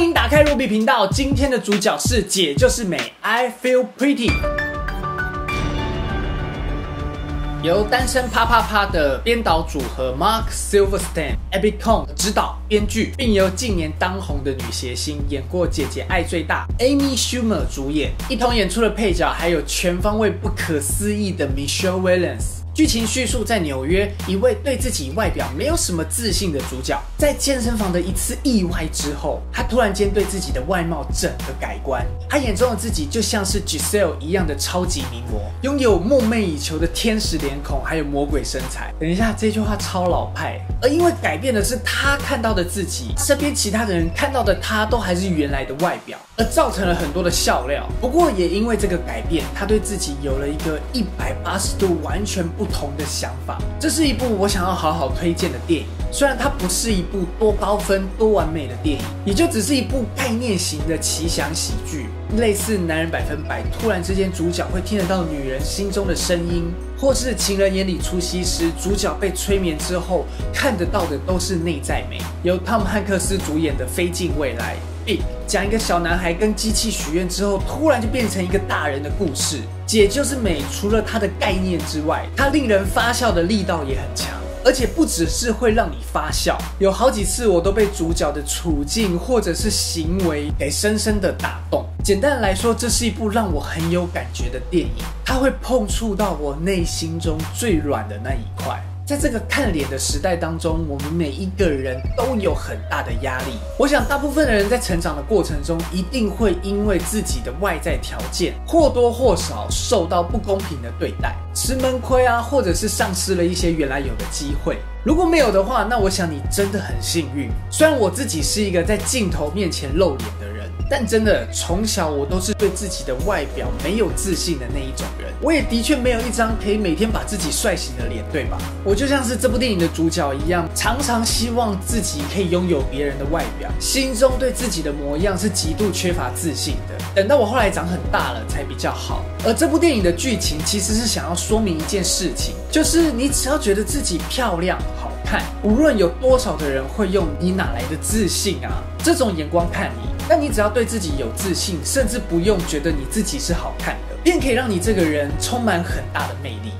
欢迎打开Ruby频道，今天的主角是姐就是美 ，I Feel Pretty。由单身啪啪啪的编导组合 Mark Silverstein、Abby Cohn 指导编剧，并由近年当红的女谐星演过《姐姐爱最大》Amy Schumer 主演，一同演出的配角还有全方位不可思议的 Michelle Williams。 剧情叙述在纽约，一位对自己外表没有什么自信的主角，在健身房的一次意外之后，他突然间对自己的外貌整个改观。他眼中的自己就像是 Giselle 一样的超级名模，拥有梦寐以求的天使脸孔，还有魔鬼身材。等一下，这句话超老派。而因为改变的是他看到的自己，身边其他的人看到的他都还是原来的外表，而造成了很多的笑料。不过也因为这个改变，他对自己有了一个180度完全不同的想法，这是一部我想要好好推荐的电影。虽然它不是一部多高分、多完美的电影，也就只是一部概念型的奇想喜剧，类似《男人100%》，突然之间主角会听得到女人心中的声音，或是《情人眼里出西施》，主角被催眠之后看得到的都是内在美。由汤姆汉克斯主演的《飞进未来》。 讲一个小男孩跟机器许愿之后，突然就变成一个大人的故事。姐就是美，除了她的概念之外，她令人发笑的力道也很强，而且不只是会让你发笑，有好几次我都被主角的处境或者是行为给深深的打动。简单来说，这是一部让我很有感觉的电影，它会碰触到我内心中最软的那一块。 在这个看脸的时代当中，我们每一个人都有很大的压力。我想，大部分的人在成长的过程中，一定会因为自己的外在条件或多或少受到不公平的对待，吃闷亏啊，或者是丧失了一些原来有的机会。 如果没有的话，那我想你真的很幸运。虽然我自己是一个在镜头面前露脸的人，但真的从小我都是对自己的外表没有自信的那一种人。我也的确没有一张可以每天把自己帅醒的脸，对吧？我就像是这部电影的主角一样，常常希望自己可以拥有别人的外表，心中对自己的模样是极度缺乏自信的。等到我后来长很大了才比较好。而这部电影的剧情其实是想要说明一件事情，就是你只要觉得自己漂亮。 好看，无论有多少的人会用你哪来的自信啊这种眼光看你，那你只要对自己有自信，甚至不用觉得你自己是好看的，便可以让你这个人充满很大的魅力。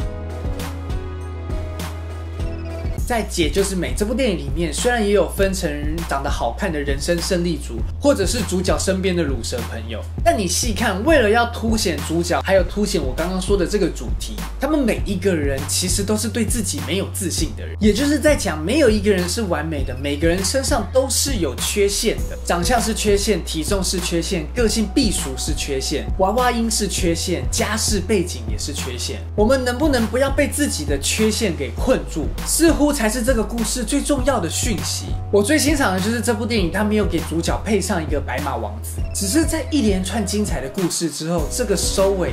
在《姐就是美》这部电影里面，虽然也有分成长得好看的人生胜利组，或者是主角身边的乳蛇朋友，但你细看，为了要凸显主角，还有凸显我刚刚说的这个主题，他们每一个人其实都是对自己没有自信的人，也就是在讲没有一个人是完美的，每个人身上都是有缺陷的，长相是缺陷，体重是缺陷，个性避暑是缺陷，娃娃音是缺陷，家世背景也是缺陷。我们能不能不要被自己的缺陷给困住？似乎 才是这个故事最重要的讯息。我最欣赏的就是这部电影，它没有给主角配上一个白马王子，只是在一连串精彩的故事之后，这个收尾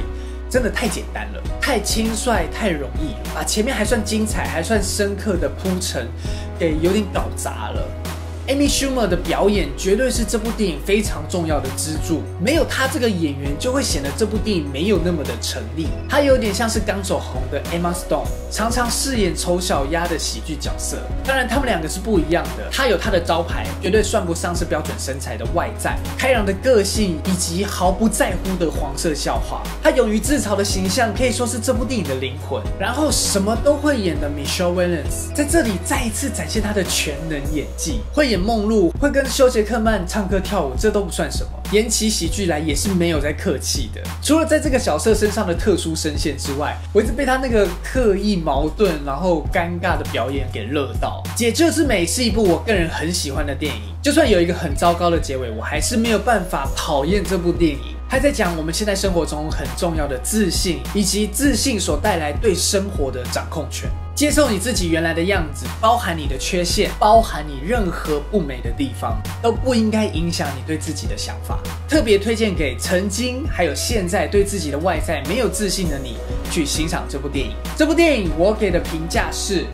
真的太简单了，太轻率，太容易了，把前面还算精彩、还算深刻的铺陈给有点搞砸了。 Amy Schumer 的表演绝对是这部电影非常重要的支柱，没有她这个演员，就会显得这部电影没有那么的成立。她有点像是刚走红的 Emma Stone， 常常饰演丑小鸭的喜剧角色。当然，他们两个是不一样的，她有她的招牌，绝对算不上是标准身材的外在，开朗的个性以及毫不在乎的黄色笑话。她勇于自嘲的形象可以说是这部电影的灵魂。然后什么都会演的 Michelle Williams 在这里再一次展现她的全能演技，会演 梦露会跟休·杰克曼唱歌跳舞，这都不算什么。演起喜剧来也是没有在客气的。除了在这个角色身上的特殊声线之外，我一直被他那个刻意矛盾然后尴尬的表演给热到。《姐就是美》是一部我个人很喜欢的电影，就算有一个很糟糕的结尾，我还是没有办法讨厌这部电影。 他在讲我们现在生活中很重要的自信，以及自信所带来对生活的掌控权。接受你自己原来的样子，包含你的缺陷，包含你任何不美的地方，都不应该影响你对自己的想法。特别推荐给曾经还有现在对自己的外在没有自信的你去欣赏这部电影。这部电影我给的评价是。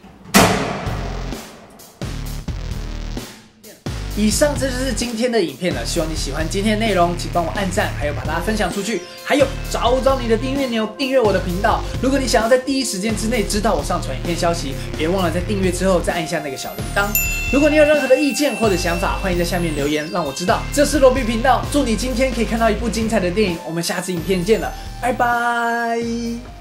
以上这就是今天的影片了，希望你喜欢今天的内容，请帮我按赞，还有把它分享出去。还有找找你的订阅钮，订阅我的频道。如果你想要在第一时间之内知道我上传影片消息，别忘了在订阅之后再按一下那个小铃铛。如果你有任何的意见或者想法，欢迎在下面留言让我知道。这是罗比频道，祝你今天可以看到一部精彩的电影。我们下次影片见了，拜拜。